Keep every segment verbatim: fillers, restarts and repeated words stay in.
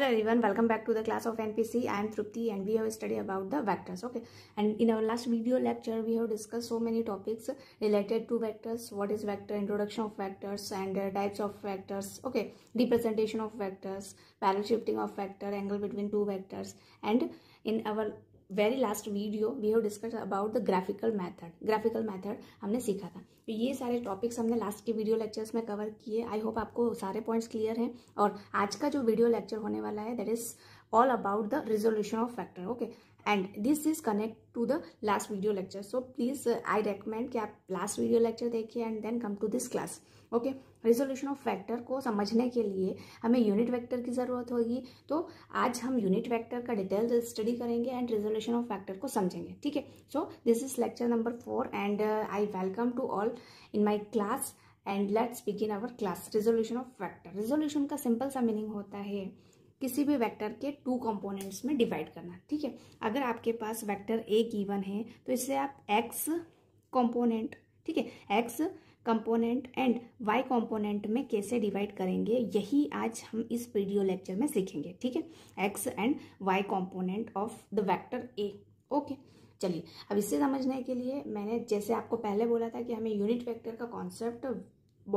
Hello everyone, welcome back to the class of N P C. I am Tripti and we have studied about the vectors. Okay, and in our last video lecture we have discussed so many topics related to vectors. What is vector, introduction of vectors and uh, types of vectors, okay, representation of vectors, parallel shifting of vector, angle between two vectors, and in our very last video we have discussed about the graphical method. Graphical method हमने सीखा था. तो ये सारे topics हमने last के video lectures में cover किए. आई होप आपको सारे पॉइंट्स क्लियर हैं. और आज का जो वीडियो लेक्चर होने वाला है that is all about the resolution of factor. Okay, and this is connect to the last video lecture. So please I recommend कि आप लास्ट वीडियो लेक्चर देखिए and then come to this class. Okay, resolution of factor को समझने के लिए हमें unit vector की ज़रूरत होगी. तो आज हम यूनिट वेक्टर का डिटेल स्टडी करेंगे एंड रिजोल्यूशन ऑफ फैक्टर को समझेंगे. ठीक है, so this is lecture number four and I welcome to all in my class and let's begin our class. Resolution of factor. Resolution का simple सा meaning होता है किसी भी वेक्टर के टू कंपोनेंट्स में डिवाइड करना. ठीक है, अगर आपके पास वेक्टर ए गिवन है तो इससे आप एक्स कंपोनेंट, ठीक है, X component and Y component में कैसे डिवाइड करेंगे यही आज हम इस वीडियो लेक्चर में सीखेंगे. ठीक है, X and Y component of the vector A. Okay, चलिए अब इससे समझने के लिए मैंने जैसे आपको पहले बोला था कि हमें यूनिट वेक्टर का कॉन्सेप्ट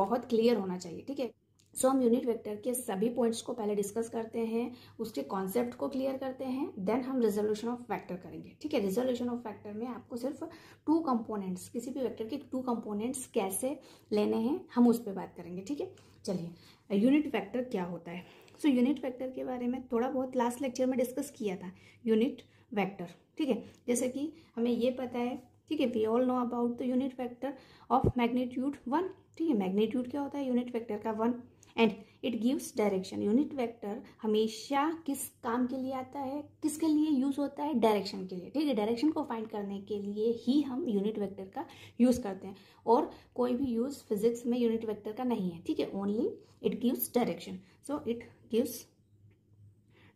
बहुत क्लियर होना चाहिए. ठीक है, सो so, हम यूनिट वेक्टर के सभी पॉइंट्स को पहले डिस्कस करते हैं, उसके कॉन्सेप्ट को क्लियर करते हैं, देन हम रिजोल्यूशन ऑफ वेक्टर करेंगे. ठीक है, रिजोल्यूशन ऑफ वेक्टर में आपको सिर्फ टू कंपोनेंट्स, किसी भी वेक्टर के टू कंपोनेंट्स कैसे लेने हैं हम उस पर बात करेंगे. ठीक है, चलिए यूनिट वेक्टर क्या होता है. सो यूनिट वेक्टर के बारे में थोड़ा बहुत लास्ट लेक्चर में डिस्कस किया था. यूनिट वेक्टर, ठीक है, जैसे कि हमें ये पता है, ठीक है, we all know about the unit vector of magnitude one. ठीक है, मैग्नीट्यूड क्या होता है, यूनिट वेक्टर का one, and it gives direction. Unit vector हमेशा किस काम के लिए आता है, किसके लिए यूज होता है, डायरेक्शन के लिए. ठीक है, डायरेक्शन को फाइंड करने के लिए ही हम यूनिट वेक्टर का यूज करते हैं और कोई भी यूज फिजिक्स में यूनिट वेक्टर का नहीं है. ठीक है, only it gives direction. So it gives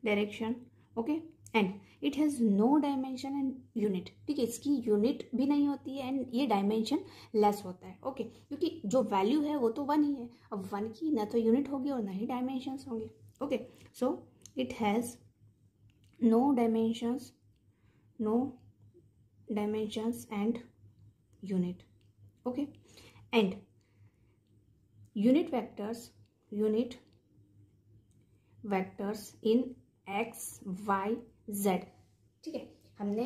direction, okay, and it has no dimension and unit. ठीक है, इसकी यूनिट भी नहीं होती है एंड ये डायमेंशन लेस होता है. ओके, क्योंकि जो वैल्यू है वो तो वन ही है. अब वन की ना तो यूनिट होगी और ना ही डायमेंशंस होंगे. Okay, so it has no dimensions, no dimensions and unit. Okay, and unit vectors, unit vectors in X Y Z. ठीक है, हमने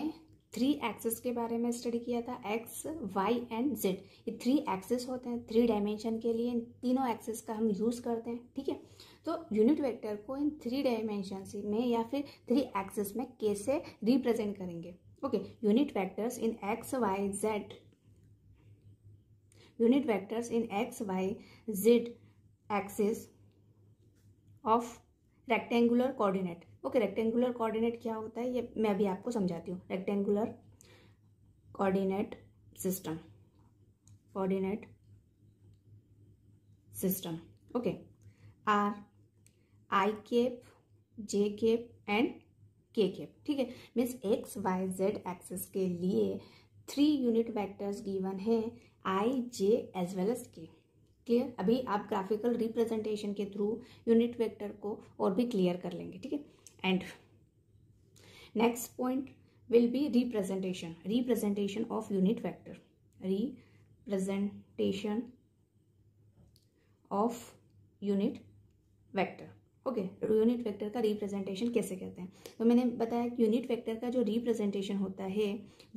थ्री एक्सेस के बारे में स्टडी किया था, एक्स वाई एंड Z. ये थ्री एक्सेस होते हैं थ्री डायमेंशन के लिए. इन तीनों एक्सेस का हम यूज़ करते हैं. ठीक है, तो यूनिट वेक्टर को इन थ्री डायमेंशन में या फिर थ्री एक्सेस में कैसे रिप्रेजेंट करेंगे. Okay, unit vectors in X Y Z, unit vectors in X Y Z axes of rectangular coordinate. Okay, rectangular coordinate क्या होता है ये मैं अभी आपको समझाती हूँ. Rectangular coordinate system, coordinate system, okay, are I cap, J cap and K cap. ठीक है, means X Y Z axis के लिए थ्री यूनिट वेक्टर्स गिवन है, I J as well as K. Clear, अभी आप ग्राफिकल रिप्रेजेंटेशन के through unit vector को और भी क्लियर कर लेंगे. ठीक है, and next point will be representation, representation of unit vector, representation of unit vector. Okay, unit vector का रिप्रेजेंटेशन कैसे करते हैं. तो मैंने बताया कि यूनिट वेक्टर का जो रिप्रेजेंटेशन होता है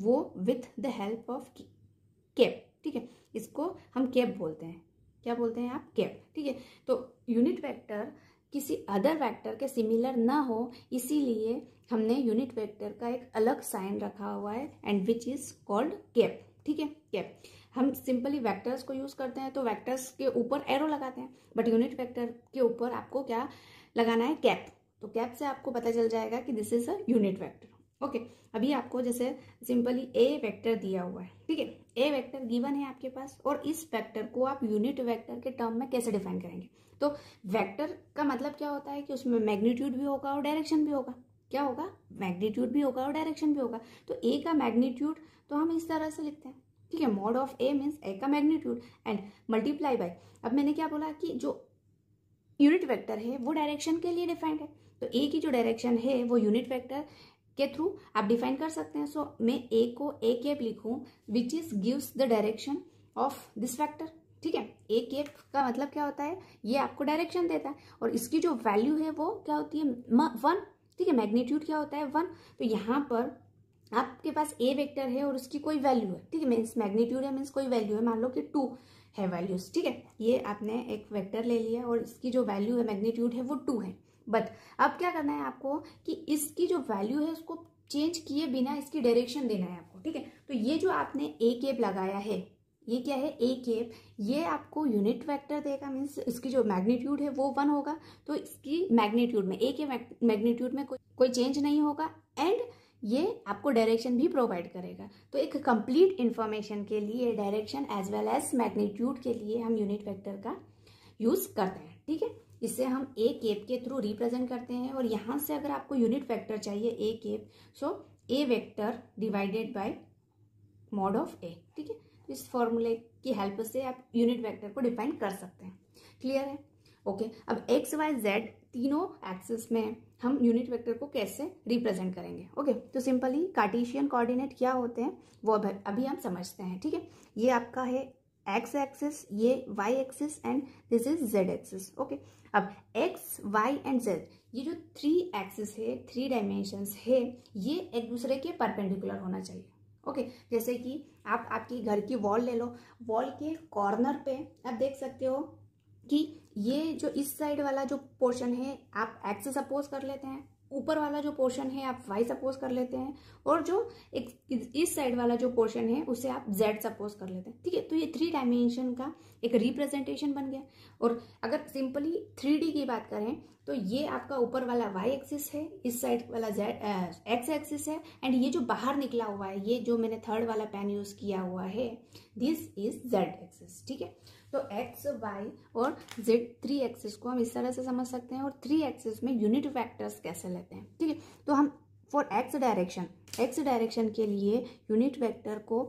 वो with the help of cap. ठीक है, इसको हम कैप बोलते हैं. क्या बोलते हैं आप, कैप. ठीक है, तो यूनिट वेक्टर किसी अदर वेक्टर के सिमिलर ना हो इसीलिए हमने यूनिट वेक्टर का एक अलग साइन रखा हुआ है and which is called cap. ठीक है, कैप. हम सिंपली वेक्टर्स को यूज़ करते हैं तो वेक्टर्स के ऊपर एरो लगाते हैं, बट यूनिट वेक्टर के ऊपर आपको क्या लगाना है, कैप. तो कैप से आपको पता चल जाएगा कि this is a unit vector. Okay, अभी आपको जैसे सिंपली ए वेक्टर दिया हुआ है. ठीक है, ए वेक्टर गिवन है आपके पास और इस वेक्टर को आप यूनिट वेक्टर के टर्म में कैसे डिफाइन करेंगे. तो वेक्टर का मतलब क्या होता है कि उसमें मैग्नीट्यूड भी होगा और डायरेक्शन भी होगा. क्या होगा, मैग्नीट्यूड भी होगा और डायरेक्शन भी होगा. तो ए का मैग्नीट्यूड तो हम इस तरह से लिखते हैं. ठीक है, mod of A means A का मैग्नीट्यूड एंड मल्टीप्लाई बाय. अब मैंने क्या बोला कि जो यूनिट वेक्टर है वो डायरेक्शन के लिए डिफाइंड है. तो ए की जो डायरेक्शन है वो यूनिट वेक्टर के थ्रू आप डिफाइन कर सकते हैं. सो so, मैं ए को ए कैप लिखूं which is gives the direction of this vector. ठीक है, ए कैप का मतलब क्या होता है, ये आपको डायरेक्शन देता है और इसकी जो वैल्यू है वो क्या होती है, वन. ठीक है, मैग्नीट्यूड क्या होता है, वन. तो यहाँ पर आपके पास ए वेक्टर है और उसकी कोई वैल्यू है. ठीक है, मीन्स मैग्नीट्यूड है, मीन्स कोई वैल्यू है, मान लो कि टू है वैल्यूज. ठीक है, ये आपने एक वेक्टर ले लिया और इसकी जो वैल्यू है, मैग्नीट्यूड है, वो टू है. बट अब क्या करना है आपको कि इसकी जो वैल्यू है उसको चेंज किए बिना इसकी डायरेक्शन देना है आपको. ठीक है, तो ये जो आपने ए कैप लगाया है, ये क्या है, ए कैप, ये आपको यूनिट वेक्टर देगा, मीन्स इसकी जो मैग्नीट्यूड है वो वन होगा. तो इसकी मैग्नीट्यूड में, ए के मैग्नीट्यूड में कोई कोई चेंज नहीं होगा एंड ये आपको डायरेक्शन भी प्रोवाइड करेगा. तो एक कंप्लीट इन्फॉर्मेशन के लिए direction as well as magnitude के लिए हम यूनिट वेक्टर का यूज़ करते हैं. ठीक है, इसे हम ए कैप के थ्रू रिप्रेजेंट करते हैं और यहाँ से अगर आपको यूनिट वेक्टर चाहिए A cap, so A vector divided by mod of A. ठीक है, इस फॉर्मूले की हेल्प से आप यूनिट वेक्टर को डिफाइन कर सकते हैं. क्लियर है? ओके, अब एक्स वाई जेड तीनों एक्सिस में हम यूनिट वेक्टर को कैसे रिप्रेजेंट करेंगे. ओके, तो सिंपली कार्टेशियन कोऑर्डिनेट क्या होते हैं वो अभी हम समझते हैं. ठीक है, ये आपका है एक्स एक्सिस, ये Y axis and this is Z axis. Okay, अब एक्स वाई एंड जेड ये जो थ्री एक्सिस है, थ्री डायमेंशंस है, ये एक दूसरे के परपेंडिकुलर होना चाहिए. ओके okay, जैसे कि आप आपकी घर की वॉल ले लो, वॉल के कॉर्नर पे आप देख सकते हो कि ये जो इस साइड वाला जो पोर्शन है आप एक्स सपोज कर लेते हैं, ऊपर वाला जो पोर्शन है आप वाई सपोज कर लेते हैं और जो एक इस साइड वाला जो पोर्शन है उसे आप जेड सपोज कर लेते हैं. ठीक है, तो ये थ्री डायमेंशन का एक रिप्रेजेंटेशन बन गया. और अगर सिंपली थ्री डी की बात करें तो ये आपका ऊपर वाला वाई एक्सिस है, इस साइड वाला जेड एक्स एक्सिस है एंड ये जो बाहर निकला हुआ है, ये जो मैंने थर्ड वाला पेन यूज किया हुआ है, दिस इज जेड एक्सिस. ठीक है, तो एक्स वाई और जेड थ्री एक्सिस को हम इस तरह से समझ सकते हैं और थ्री एक्सिस में यूनिट वेक्टर्स कैसे लेते हैं. ठीक है, तो हम for X direction, X direction के लिए यूनिट वेक्टर को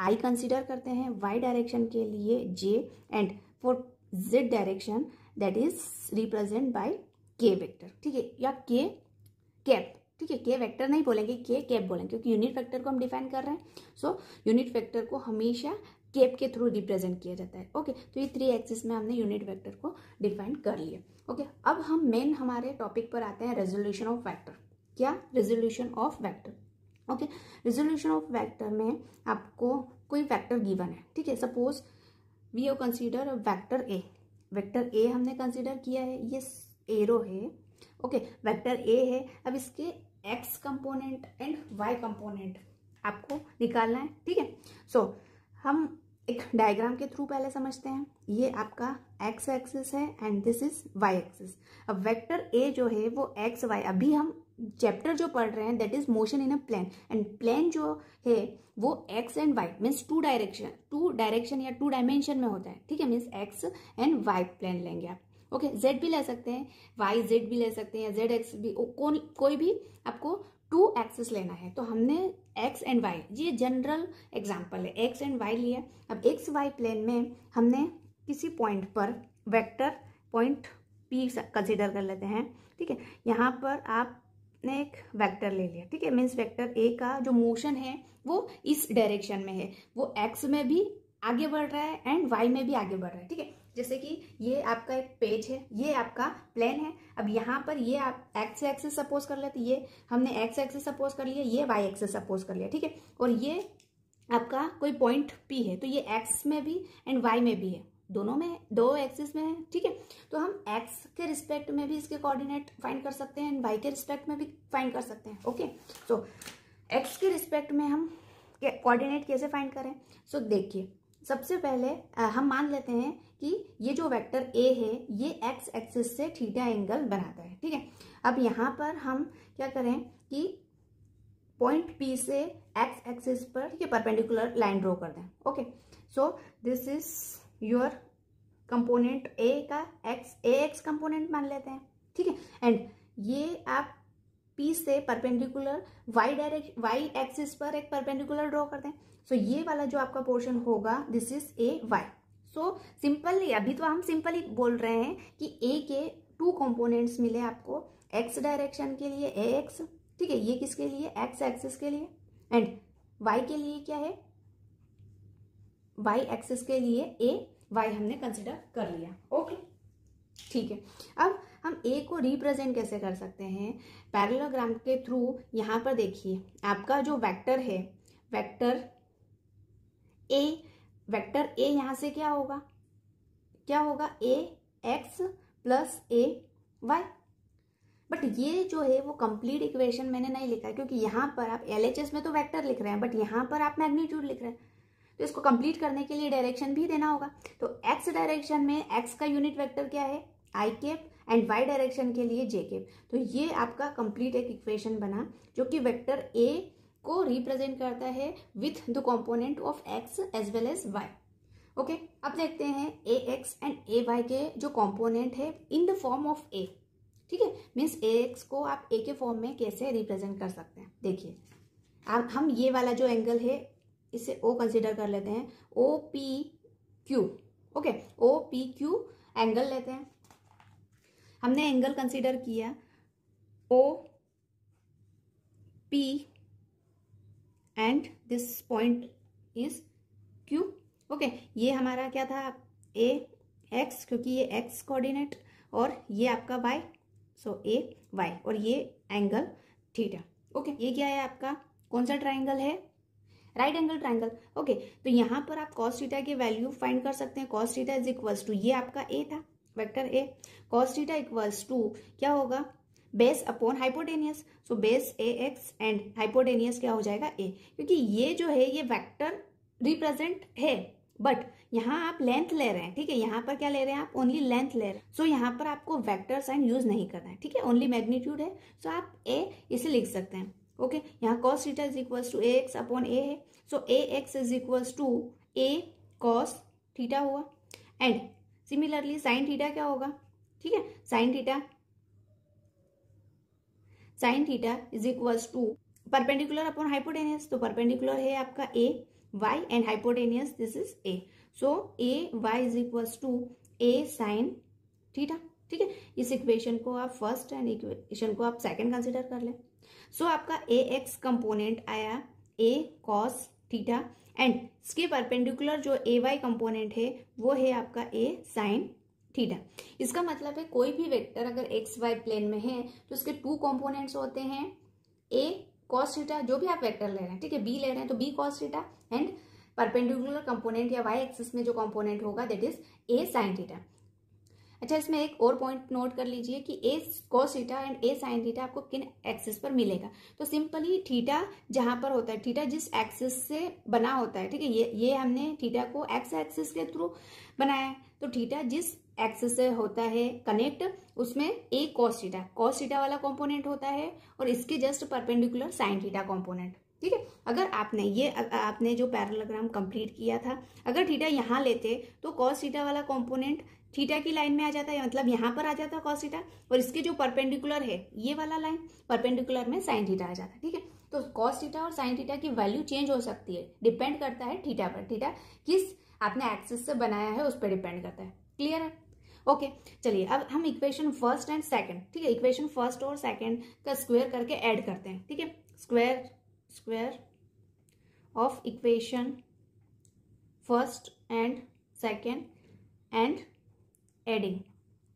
आई कंसीडर करते हैं, वाई डायरेक्शन के लिए J and for Z direction that is represent by K vector. ठीक है, या के कैप. ठीक है, के वेक्टर नहीं बोलेंगे, के कैप बोलेंगे क्योंकि यूनिट वेक्टर को हम डिफाइन कर रहे हैं. सो यूनिट वेक्टर को हमेशा कैप के थ्रू रिप्रेजेंट किया जाता है. ओके, तो ये थ्री एक्सिस में हमने यूनिट वेक्टर को डिफाइन कर लिया. ओके, अब हम मेन हमारे टॉपिक पर आते हैं, रेजोल्यूशन ऑफ वेक्टर. क्या? Resolution of vector. Okay, resolution of vector में आपको कोई वेक्टर गिवन है. ठीक है, suppose we have consider vector A. Vector A हमने कंसीडर किया है, ये एरो है. ओके, वेक्टर ए है. अब इसके X component and Y component आपको निकालना है. ठीक है, सो हम एक डायग्राम के थ्रू पहले समझते हैं. ये आपका एक्स एक्सिस है and this is Y axis. अब वेक्टर ए जो है वो एक्स वाई, अभी हम चैप्टर जो पढ़ रहे हैं that is motion in a plane and plane जो है वो X and Y means two direction two direction या टू डायमेंशन में होता है. ठीक है, means X and Y plane लेंगे आप. ओके, जेड भी ले सकते हैं, वाई जेड भी ले सकते हैं, जेड एक्स भी, कोई भी आपको टू एक्सिस लेना है. तो हमने एक्स एंड वाई, ये जनरल एग्जांपल है, एक्स एंड वाई लिया. अब एक्स वाई प्लेन में हमने किसी पॉइंट पर वेक्टर पॉइंट पी कंसीडर कर लेते हैं. ठीक है, यहाँ पर आपने एक वेक्टर ले लिया. ठीक है, मीन्स वेक्टर ए का जो मोशन है वो इस डायरेक्शन में है, वो एक्स में भी आगे बढ़ रहा है एंड वाई में भी आगे बढ़ रहा है. ठीक है, जैसे कि ये आपका एक पेज है, ये आपका प्लेन है. अब यहाँ पर ये आप एक्स एक्सिस सपोज कर लेते, ये हमने एक्स एक्सिस सपोज कर लिया, ये वाई एक्सिस सपोज कर लिया. ठीक है, और ये आपका कोई पॉइंट पी है, तो ये एक्स में भी एंड वाई में भी है, दोनों में, दो एक्सिस में है. ठीक है, तो हम एक्स के रिस्पेक्ट में भी इसके कोऑर्डिनेट फाइंड कर सकते हैं एंड वाई के रिस्पेक्ट में भी फाइंड कर सकते हैं. ओके, सो एक्स के रिस्पेक्ट में हम कोऑर्डिनेट कैसे फाइंड करें? सो so, देखिए, सबसे पहले आ, हम मान लेते हैं कि ये जो वेक्टर ए है ये एक्स एक्सिस से थीटा एंगल बनाता है. ठीक है, अब यहाँ पर हम क्या करें कि पॉइंट पी से एक्स एक्सिस पर ठीक है परपेंडिकुलर लाइन ड्रॉ कर दें. Okay, so this is your component A का एक्स ए एक्स कंपोनेंट मान लेते हैं. ठीक है, एंड ये आप पी से perpendicular Y direct Y axis पर एक परपेंडिकुलर ड्रॉ कर दें. सो so, ये वाला जो आपका पोर्शन होगा this is A Y. So simply, अभी तो हम सिंपली बोल रहे हैं कि ए के टू कंपोनेंट्स मिले आपको, एक्स डायरेक्शन के लिए ए एक्स, ठीक है, ये किसके लिए, एक्स एक्सिस के लिए, एंड वाई के लिए क्या है, वाई एक्सिस के लिए ए वाई हमने कंसिडर कर लिया। ओके, ठीक है। अब हम ए को रिप्रेजेंट कैसे कर सकते हैं पैरेललोग्राम के थ्रू। यहाँ पर देखिए आपका जो वेक्टर है, वेक्टर ए, वेक्टर ए यहाँ से क्या होगा, क्या होगा, A X plus A Y. But ये जो है वो कंप्लीट इक्वेशन मैंने नहीं लिखा है, क्योंकि यहाँ पर आप एलएचएस में तो वेक्टर लिख रहे हैं, बट यहाँ पर आप मैग्नीट्यूड लिख रहे हैं, तो इसको कंप्लीट करने के लिए डायरेक्शन भी देना होगा। तो एक्स डायरेक्शन में एक्स का यूनिट वेक्टर क्या है, I cap, and Y direction के लिए जे कैप। तो ये आपका कंप्लीट एक इक्वेशन बना जो कि वेक्टर ए को रिप्रेजेंट करता है with the component of X as well as Y. Okay, अब देखते हैं A X and A Y के जो कॉम्पोनेंट है in the form of A, ठीक है, मीन्स ए एक्स को आप ए के फॉर्म में कैसे रिप्रेजेंट कर सकते हैं। देखिए आप, हम ये वाला जो एंगल है इसे ओ कंसिडर कर लेते हैं, O P Q. Okay, O P Q angle लेते हैं, हमने एंगल कंसिडर किया O P and this point is Q. Okay, ये हमारा क्या था, ए एक्स, क्योंकि ये एक्स कोऑर्डिनेट, और ये आपका वाई, सो ए वाई, और ये एंगल थीटा। ओके, ये क्या है आपका, कौन सा ट्राइंगल है, राइट एंगल ट्राइंगल। ओके, तो यहाँ पर आप कॉस थीटा के वैल्यू फाइंड कर सकते हैं। Cos theta is equals to, ये आपका ए था vector A, cos theta equals to क्या होगा, base upon hypotenuse. So base A X and hypotenuse क्या हो जाएगा ए, क्योंकि ये जो है ये वेक्टर रिप्रेजेंट है, बट यहाँ आप लेंथ ले रहे हैं, ठीक है, यहाँ पर क्या ले रहे हैं आप, ओनली लेंथ ले रहे हैं। सो so, यहाँ पर आपको वेक्टर साइन यूज नहीं करना है, ठीक है, ओनली मैग्नीट्यूड है। सो so, आप ए इसे लिख सकते हैं। Okay okay? यहाँ cos theta is equals to A X upon A है, so A X is equals to A cos theta हुआ, एंड सिमिलरली साइन थीटा क्या होगा, ठीक है, sine theta, sine theta is equals to perpendicular upon hypotenuse. तो perpendicular है आपका ए y and hypotenuse this is a, so a y is equals to a sin theta, ठीक है। इस इक्वेशन को आप फर्स्ट एंड इक्वेशन को आप सेकंड कंसिडर कर लें। सो so, आपका a x कंपोनेंट आया a cos theta, एंड इसके परपेंडिकुलर जो a y कंपोनेंट है वो है आपका a sin थीटा। इसका मतलब है कोई भी वेक्टर अगर x y प्लेन में है तो उसके टू कंपोनेंट्स होते हैं, a कॉस थीटा, जो भी आप वेक्टर ले रहे हैं, ठीक है, बी ले रहे हैं तो B cos theta, and perpendicular component या वाई एक्सिस में जो कंपोनेंट होगा that is A sine theta. अच्छा, इसमें एक और पॉइंट नोट कर लीजिए कि A cos theta and A sine theta आपको किन एक्सिस पर मिलेगा। तो सिंपली थीटा जहां पर होता है, थीटा जिस एक्सिस से बना होता है, ठीक है, ये ये हमने थीटा को एक्स एक्सिस के थ्रू बनाया है, तो थीटा जिस एक्सिस से होता है कनेक्ट उसमें A cos theta, cos theta वाला कंपोनेंट होता है, और इसके just perpendicular sine theta component, ठीक है। अगर आपने ये आपने जो पैरेललोग्राम कंप्लीट किया था, अगर थीटा यहाँ लेते तो कॉस थीटा वाला कंपोनेंट थीटा की लाइन में आ जाता है, मतलब यहाँ पर आ जाता है कॉस थीटा, और इसके जो परपेंडिकुलर है ये वाला लाइन परपेंडिकुलर में साइन थीटा आ जाता है, ठीक है। तो कॉस थीटा और साइन थीटा की वैल्यू चेंज हो सकती है, डिपेंड करता है थीटा पर, थीटा किस आपने एक्सिस से बनाया है उस पर डिपेंड करता है। क्लियर है? ओके, चलिए अब हम इक्वेशन फर्स्ट एंड सेकंड, ठीक है, इक्वेशन फर्स्ट और सेकंड का स्क्वायर करके ऐड करते हैं, ठीक है, square square of equation first and second and adding,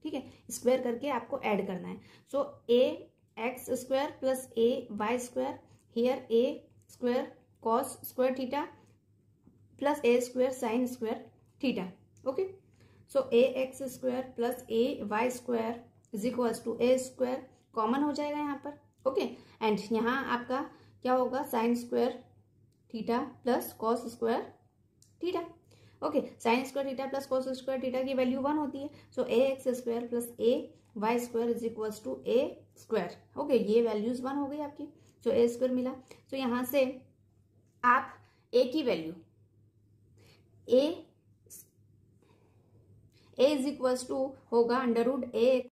ठीक है, स्क्वायर करके आपको ऐड करना है। So A X square plus A Y square, here A square cos square theta plus A square sine square theta. Okay, so A X square plus A Y square is equals to A square common हो जाएगा यहाँ पर। Okay, and यहाँ आपका क्या होगा, sine square theta plus cos square theta. Okay, sine square theta plus cos square theta की value one होती है। So A X square plus A Y square is equals to A square. Okay, ये values one हो गई आपकी, सो ए square मिला। सो so, यहाँ से आप ए की value A A is equals to होगा under root A.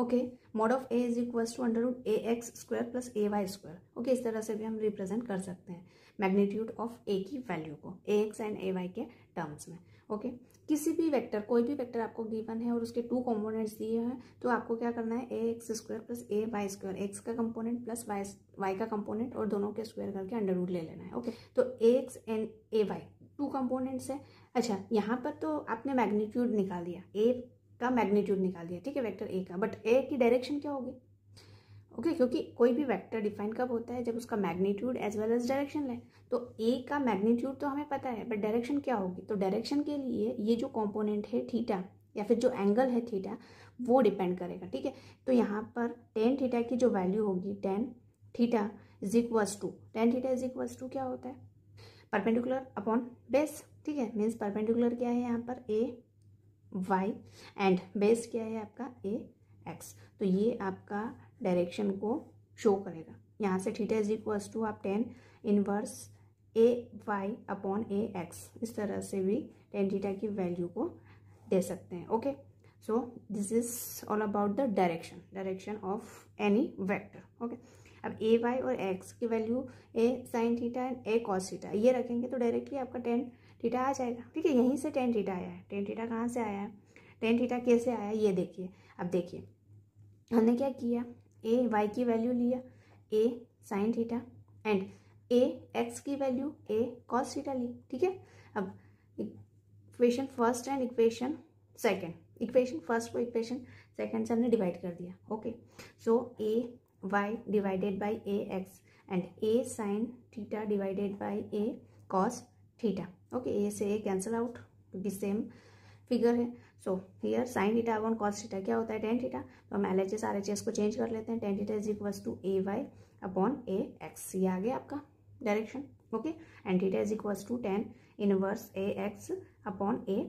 Okay, mod of A is equals to under root A X square plus A Y square. Okay, इस तरह से भी हम रिप्रेजेंट कर सकते हैं मैग्नीट्यूड ऑफ ए की वैल्यू को A X and A Y के टर्म्स में। Okay okay? किसी भी वेक्टर, कोई भी वेक्टर आपको गिवन है और उसके टू कंपोनेंट्स दिए हैं, तो आपको क्या करना है, A X square plus A Y square, X का कंपोनेंट प्लस वाई वाई का कंपोनेंट और दोनों के स्क्वायर करके अंडर रूट ले लेना है। ओके, तो A X and A Y two components है। अच्छा, यहाँ पर तो आपने मैग्नीट्यूड निकाल दिया, ए का मैग्नीट्यूड निकाल दिया, ठीक है, वेक्टर ए का, बट ए की डायरेक्शन क्या होगी? ओके okay, क्योंकि कोई भी वेक्टर डिफाइन कब होता है, जब उसका magnitude as well as direction ले। तो ए का मैग्नीट्यूड तो हमें पता है, बट डायरेक्शन क्या होगी? तो डायरेक्शन के लिए ये जो कंपोनेंट है थीटा या फिर जो एंगल है थीटा, वो डिपेंड करेगा, ठीक है। तो यहाँ पर टेन थीटा की जो वैल्यू होगी, tan theta is equals to, tan theta is equals to क्या होता है, परपेंडिकुलर अपॉन बेस, ठीक है। मीन्स परपेंडिकुलर क्या है यहाँ पर, ए वाई, एंड बेस क्या है आपका, ए एक्स। तो ये आपका डायरेक्शन को शो करेगा। यहाँ से थीटा इज इक्वल्स टू आप tan inverse A Y upon A X, इस तरह से भी टेन थीटा की वैल्यू को दे सकते हैं। Okay, so this is all about the direction, direction of any vector. Okay, अब ए वाई और एक्स की value A sine theta and A cos theta ये रखेंगे तो डायरेक्टली आपका टेन थीटा आ जाएगा, ठीक है। यहीं से टेन थीटा आया है, टेन थीटा कहाँ से आया है, टेन थीटा कैसे आया, ये देखिए। अब देखिए हमने क्या किया, ए वाई की वैल्यू लिया A sine theta and A X की वैल्यू ए कॉस थीटा ली, ठीक है। अब equation first and equation second, equation first को इक्वेशन सेकंड से हमने डिवाइड कर दिया। Okay, so A Y divided by A X and A sine theta divided by A cos theta. Okay, A से ए कैंसिल आउट क्योंकि same figure है। So here sine theta upon cos theta क्या होता है, tan theta. तो हम L H S R H S को change कर लेते हैं, tan theta is equals to A Y upon A X, ये आ गया आपका direction. Okay, and theta is equals to tan inverse A X upon A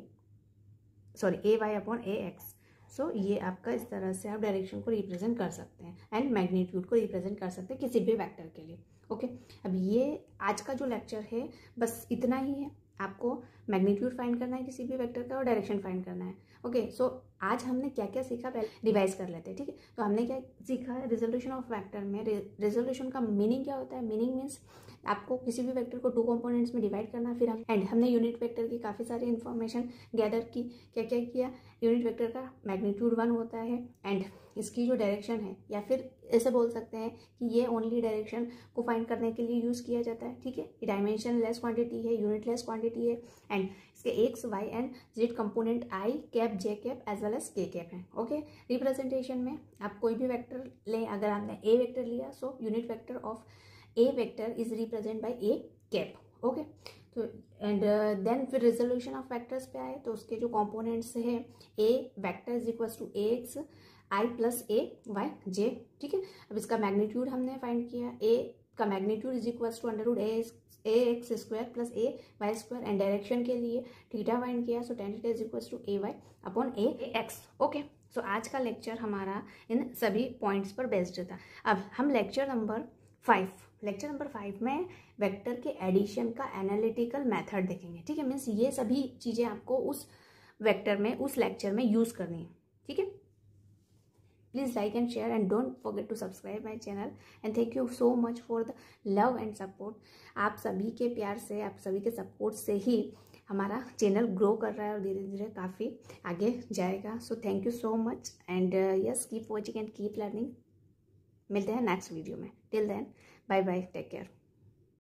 sorry A Y upon A X. सो ये आपका, इस तरह से आप डायरेक्शन को रिप्रेजेंट कर सकते हैं एंड मैग्नीट्यूड को रिप्रेजेंट कर सकते हैं किसी भी वेक्टर के लिए। ओके okay, अब ये आज का जो लेक्चर है बस इतना ही है। आपको मैग्नीट्यूड फाइंड करना है किसी भी वेक्टर का और डायरेक्शन फाइंड करना है। ओके okay, सो so आज हमने क्या क्या सीखा पहले रिवाइज कर लेते हैं, ठीक है। तो हमने क्या सीखा है, रिजोल्यूशन ऑफ वेक्टर में रिजोल्यूशन का मीनिंग क्या होता है। मीनिंग मीन्स आपको किसी भी वेक्टर को टू कंपोनेंट्स में डिवाइड करना, फिर हम एंड हमने यूनिट वेक्टर की काफ़ी सारी इन्फॉर्मेशन गैदर की। क्या क्या किया, यूनिट वेक्टर का मैग्नीट्यूड वन होता है एंड इसकी जो डायरेक्शन है, या फिर ऐसे बोल सकते हैं कि ये ओनली डायरेक्शन को फाइंड करने के लिए यूज़ किया जाता है, ठीक है। डायमेंशन लेस क्वांटिटी है, यूनिट लेस क्वांटिटी है एंड इसके X Y and Z component I cap J cap as well as K cap है। ओके, रिप्रेजेंटेशन में आप कोई भी वेक्टर लें, अगर आपने ए वेक्टर लिया so unit vector of A vector is represent by A cap. Okay, तो एंड देन फिर रिजोल्यूशन ऑफ वेक्टर्स पे आए तो उसके जो कंपोनेंट्स हैं, A vector is equals to A X I plus A Y J, ठीक है। अब इसका मैग्नीट्यूड हमने फाइंड किया, ए का magnitude is equals to under root A A X square plus A Y square and direction के लिए theta find किया, so tan theta is equals to A Y upon A X. Okay, so आज का lecture हमारा इन सभी points पर based था। अब हम lecture number five lecture number five में वेक्टर के एडिशन का एनालिटिकल मेथड देखेंगे, ठीक है। मीन्स ये सभी चीज़ें आपको उस वेक्टर में, उस लेक्चर में यूज़ करनी है, ठीक है। Please like and share and don't forget to subscribe my channel and thank you so much for the love and support. आप सभी के प्यार से, आप सभी के सपोर्ट से ही हमारा चैनल ग्रो कर रहा है और धीरे धीरे काफ़ी आगे जाएगा। So thank you so much and yes, keep watching and keep learning. मिलते हैं नेक्स्ट वीडियो में, till then bye bye, take care.